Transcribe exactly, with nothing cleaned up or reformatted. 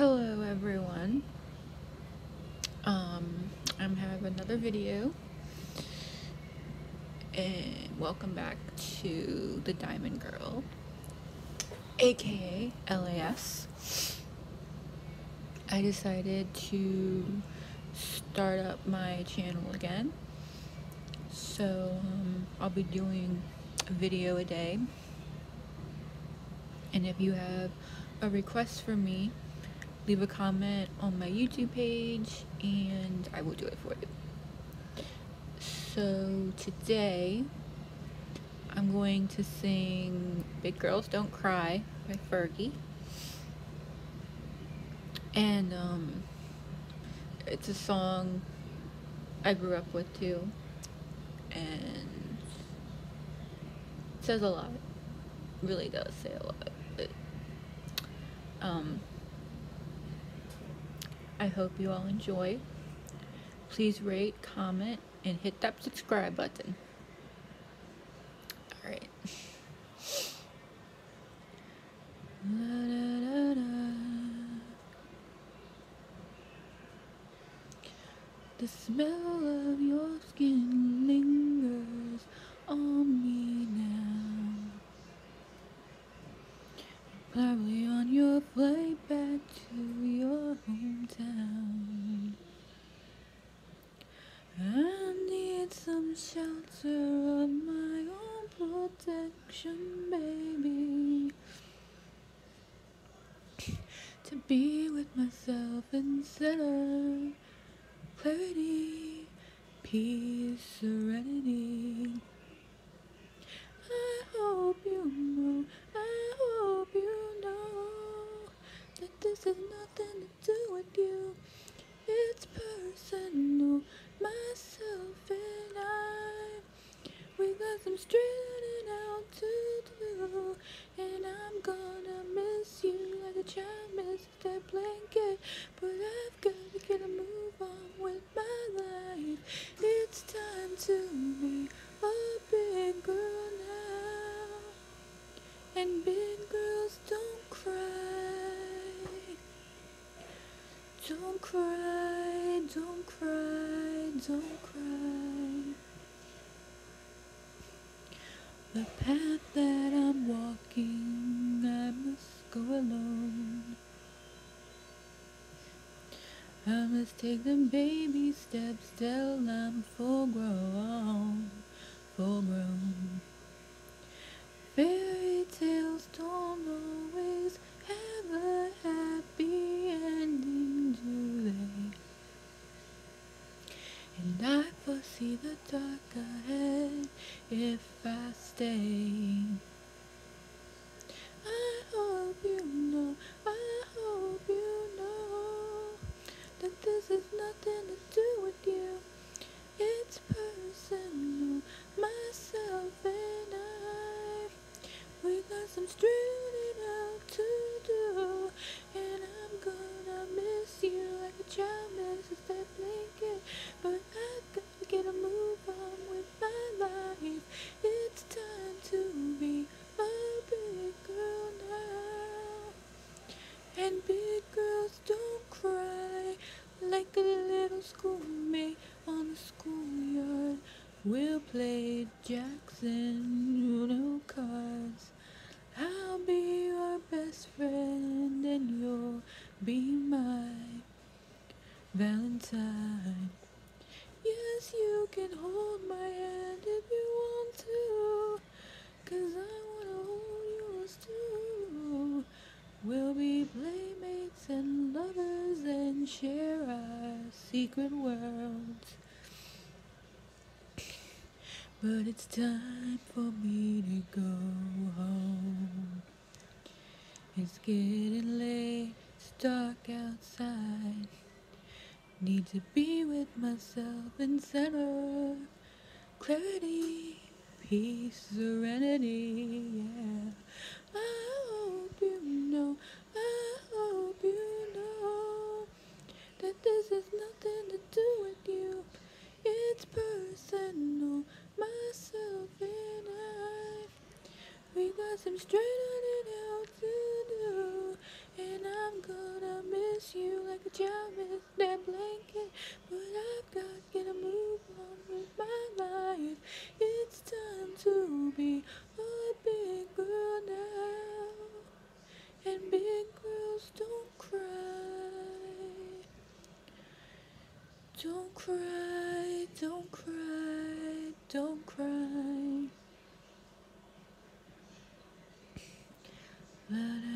Hello everyone, um, I'm having another video, and welcome back to The Diamond Girl, aka L A S. I decided to start up my channel again, so um, I'll be doing a video a day, and if you have a request for me, leave a comment on my YouTube page and I will do it for you. So today I'm going to sing Big Girls Don't Cry by Fergie, and um, it's a song I grew up with too, and it says a lot. It really does say a lot, but um, I hope you all enjoy. Please rate, comment, and hit that subscribe button. All right. La, da, da, da. The smell of your skin lingers on me now, probably on your flight back to your hometown. I need some shelter of my own protection, baby, to be with myself and center, clarity, peace, serenity. I hope you know, I hope you know, that this has nothing to do with you. It's personal, myself and I. We got some straightening out to do, and I'm gonna miss you like a child misses that blanket. But I've got to get a move on with my life. It's time to be a big girl now, and big girls don't cry. Don't cry, don't cry, don't cry. The path that I'm walking, I must go alone. I must take the baby steps till I'm full grown, full grown. Fairy tales don't always have a happy ending, do they? And I foresee the dark ahead if I stay. I hope you know, I hope you know, that this has nothing to do with you. It's personal, myself and I. We got some straightening out to do, and I'm gonna miss you like a child misses that blanket. But I gotta get a move on with my life. It's time to be a big girl now, and big girls don't cry. Like a little schoolmate on the schoolyard, we'll play Jackson Uno cards. I'll be your best friend and you'll be my Valentine. Yes, you can hold my hand if you want to, 'cause I wanna hold yours too. We'll be playmates and lovers and share our secret worlds. But it's time for me to go home. It's getting late, it's dark outside. Need to be with myself and center, clarity, peace, serenity, yeah. I hope you know, I hope you know, that this has nothing to do with you. It's personal, myself and I. We got some straightening out to do, and I'm gonna miss Don't cry, don't cry, don't cry. But